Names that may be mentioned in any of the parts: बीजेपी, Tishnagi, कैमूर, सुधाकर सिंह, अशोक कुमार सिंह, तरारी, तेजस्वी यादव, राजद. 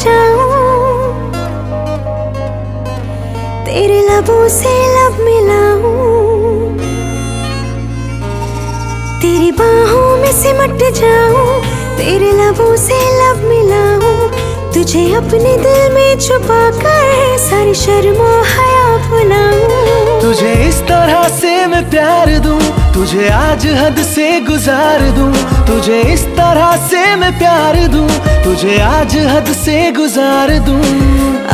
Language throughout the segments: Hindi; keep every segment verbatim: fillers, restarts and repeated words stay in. जाऊं, तेरे लबों से लब मिलाऊं, तेरी बाहों में सिमट जाऊं, तेरे लबों से लब मिलाऊं, तुझे अपने दिल में छुपा कर सारी शर्म और हया भुलाऊं। तुझे इस तरह से मैं प्यार दूं, तुझे आज हद से गुजार दूं, तुझे इस तरह से मैं प्यार दूं, तुझे आज हद से गुजार दूं।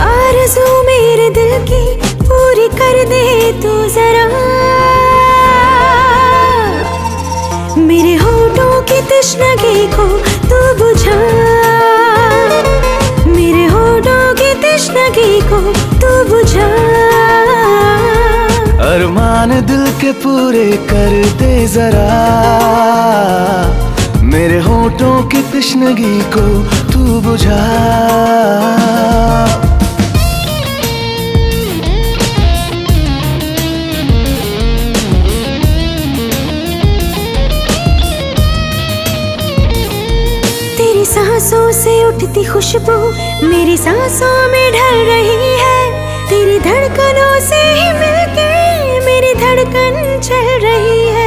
आरज़ू मेरे दिल की पूरी कर दे तू जरा, मेरे होठों की तिश्नगी को तू बुझा, मेरे होठों की तिश्नगी को तू बुझा, अरमान दिल के पूरे कर दे जरा, मेरे होठों की तृष्णगी को तू बुझा। तेरी सांसों से उठती खुशबू मेरी सांसों में ढल रही है, तेरी धड़कनों से ही मिलके मेरी धड़कन चल रही है।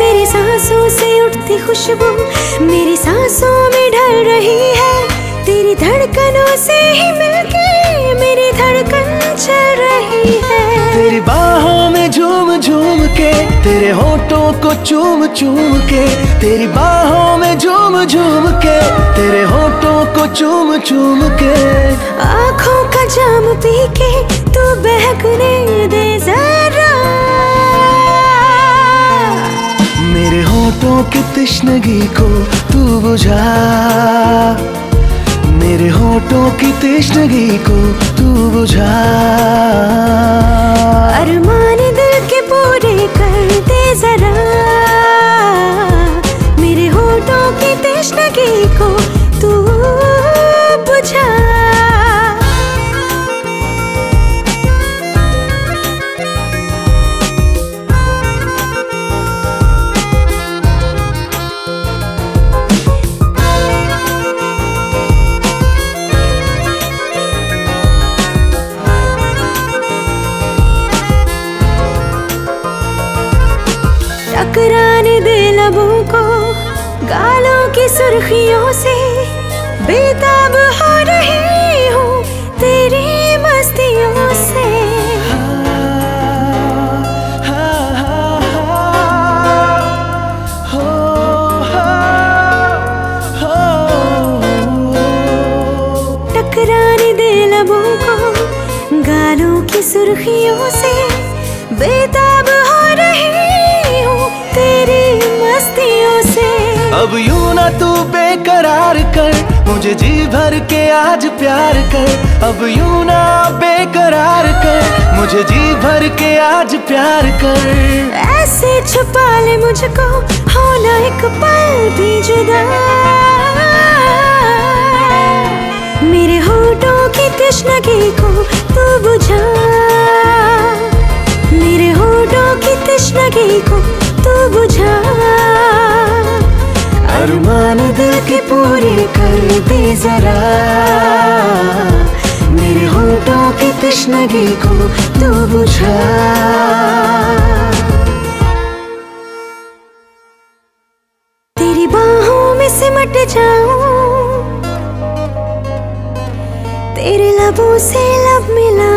तेरी सांसों से उठती खुशबू मेरी सांसों में ढल रही है, तेरी धड़कनों से ही मिलके मेरी धड़कन चल रही है। तेरी बाहों में झूम झूम के तेरे होठों को चूम चूम के, तेरी बाहों में झूम झूम के तेरे होठों को चूम चूम के, आँखों का जाम पी के तू बहकने दे जरा, मेरे होठों की तृष्णगी को तू बुझा, मेरे होठों की तृष्णगी को तू बुझा। अरमान दिल के पूरे कर दे जरा, मेरे होठों की तृष्णगी को तू बुझा। टकराने दे लबों को गालों की सुर्खियों से, बेताब हो रही हूँ तेरी मस्तियों से। टकराने दे लबों को गालों की सुर्खियों से, बेताब हो रही तेरी मस्तियों से। अब यूं ना तू बेकरार कर मुझे जी भर के आज प्यार कर, अब यूं ना बेकरार कर मुझे जी भर के आज प्यार कर, ऐसे छुपा ले मुझको हो ना एक पल भी जुदा, मेरे होठों की तृष्णगी को तू बुझा, मेरे होठों की तृष्णगी को तू बुझा। अरमान दिल के पूरे कर दे जरा, मेरे होठों की तृष्णगी को तू बुझा। तेरी बाहों में सिमट जाऊं, तेरे लबों से लब मिला,